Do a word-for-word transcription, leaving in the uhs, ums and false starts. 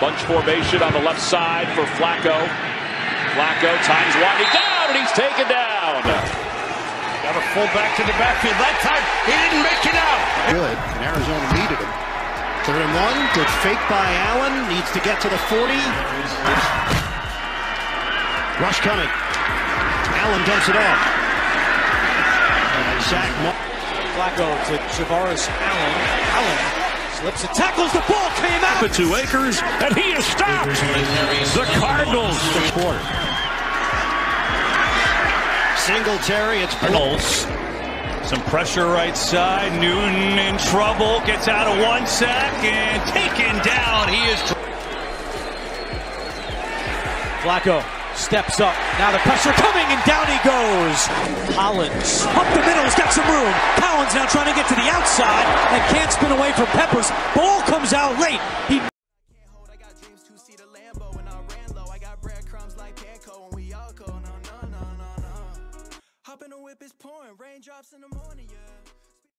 Bunch formation on the left side for Flacco. Flacco times winding down, and he's taken down. Got a fullback to the backfield. That time, he didn't make it out. Good, and Arizona needed him. Third and one, good fake by Allen. Needs to get to the forty. Rush coming. Allen dumps it off. Zach Flacco to Javaris Allen. Allen. Slips and tackles, the ball came out. For two Akers, and he is stopped. The Cardinals. Quarter. Singletary, it's Cardinals. Some pressure right side. Newton in trouble. Gets out of one sack and taken down. He is. Flacco steps up. Now the pressure coming, and down he goes. Collins up the middle, he's got some room. Collins now trying to get to the outside and can't spin away from Peppers. Ball comes out late. He can't hold. I got dreams to see the Lambo, and I ran low. I got breadcrumbs like Panko, and we all go no no no no no. Hop in the whip, it's pouring raindrops in the morning. Yeah.